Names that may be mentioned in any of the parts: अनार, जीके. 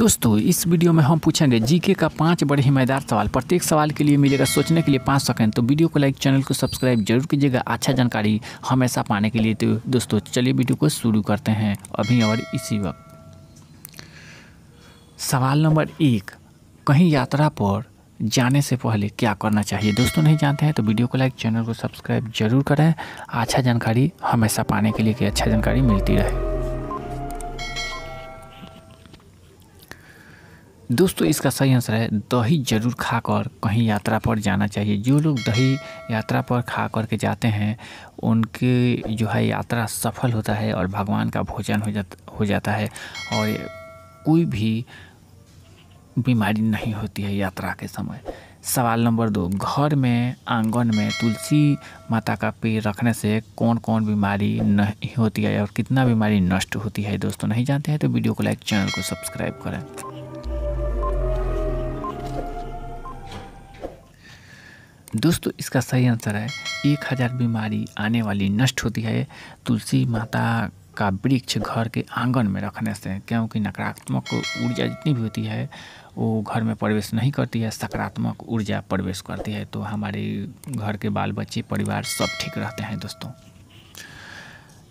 दोस्तों इस वीडियो में हम पूछेंगे जीके का 5 बड़े हिमायतदार सवाल। प्रत्येक सवाल के लिए मिलेगा सोचने के लिए 5 सेकंड। तो वीडियो को लाइक, चैनल को सब्सक्राइब जरूर कीजिएगा अच्छा जानकारी हमेशा पाने के लिए। तो दोस्तों चलिए वीडियो को शुरू करते हैं अभी और इसी वक्त। सवाल नंबर 1, कहीं यात्रा पर जाने से पहले क्या करना चाहिए? दोस्तों नहीं जानते हैं तो वीडियो को लाइक, चैनल को सब्सक्राइब जरूर करें अच्छा जानकारी हमेशा पाने के लिए कि अच्छा जानकारी मिलती रहे। दोस्तों इसका सही आंसर है दही जरूर खाकर कहीं यात्रा पर जाना चाहिए। जो लोग दही यात्रा पर खा कर के जाते हैं उनकी जो है यात्रा सफल होता है और भगवान का भोजन हो जाता है और कोई भी बीमारी नहीं होती है यात्रा के समय। सवाल नंबर 2, घर में आंगन में तुलसी माता का पेड़ रखने से कौन कौन बीमारी नहीं होती है और कितना बीमारी नष्ट होती है? दोस्तों नहीं जानते हैं तो वीडियो को लाइक, चैनल को सब्सक्राइब करें। दोस्तों इसका सही आंसर है 1000 बीमारी आने वाली नष्ट होती है तुलसी माता का वृक्ष घर के आंगन में रखने से, क्योंकि नकारात्मक ऊर्जा जितनी भी होती है वो घर में प्रवेश नहीं करती है, सकारात्मक ऊर्जा प्रवेश करती है। तो हमारे घर के बाल बच्चे परिवार सब ठीक रहते हैं। दोस्तों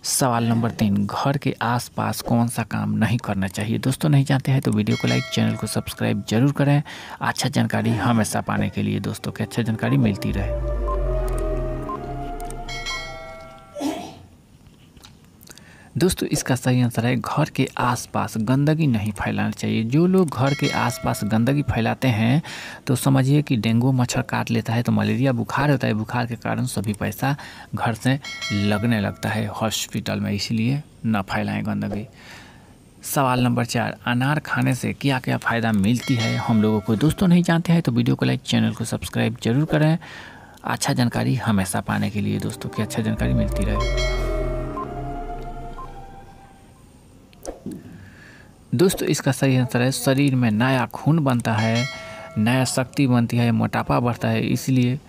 सवाल नंबर 3, घर के आसपास कौन सा काम नहीं करना चाहिए? दोस्तों नहीं जानते हैं तो वीडियो को लाइक, चैनल को सब्सक्राइब जरूर करें अच्छा जानकारी हमेशा पाने के लिए दोस्तों की अच्छा जानकारी मिलती रहे। दोस्तों इसका सही आंसर है घर के आसपास गंदगी नहीं फैलाना चाहिए। जो लोग घर के आसपास गंदगी फैलाते हैं तो समझिए कि डेंगू मच्छर काट लेता है, तो मलेरिया बुखार होता है, बुखार के कारण सभी पैसा घर से लगने लगता है हॉस्पिटल में, इसलिए ना फैलाएं गंदगी। सवाल नंबर 4, अनार खाने से क्या क्या फ़ायदा मिलती है हम लोगों को? दोस्तों नहीं जानते हैं तो वीडियो को लाइक, चैनल को सब्सक्राइब जरूर करें अच्छा जानकारी हमेशा पाने के लिए दोस्तों की अच्छा जानकारी मिलती रहे। दोस्तों इसका सही आंसर है शरीर में नया खून बनता है, नया शक्ति बनती है, मोटापा बढ़ता है, इसलिए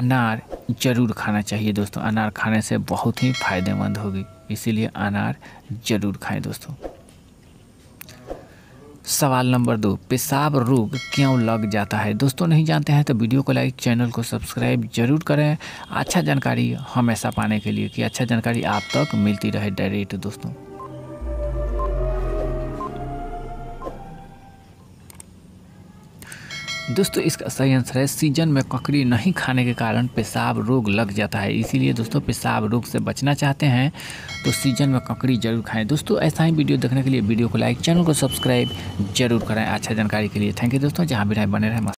अनार जरूर खाना चाहिए। दोस्तों अनार खाने से बहुत ही फायदेमंद होगी, इसीलिए अनार जरूर खाएं। दोस्तों सवाल नंबर 2, पेशाब रोग क्यों लग जाता है? दोस्तों नहीं जानते हैं तो वीडियो को लाइक, चैनल को सब्सक्राइब जरूर करें अच्छा जानकारी हमेशा पाने के लिए कि अच्छा जानकारी आप तक मिलती रहे डायरेक्ट। दोस्तों इसका सही आंसर है सीजन में ककड़ी नहीं खाने के कारण पेशाब रोग लग जाता है, इसीलिए दोस्तों पेशाब रोग से बचना चाहते हैं तो सीजन में ककड़ी जरूर खाएं। दोस्तों ऐसा ही वीडियो देखने के लिए वीडियो को लाइक, चैनल को सब्सक्राइब जरूर करें अच्छा जानकारी के लिए। थैंक यू दोस्तों, जहाँ भी रहें बने रहें।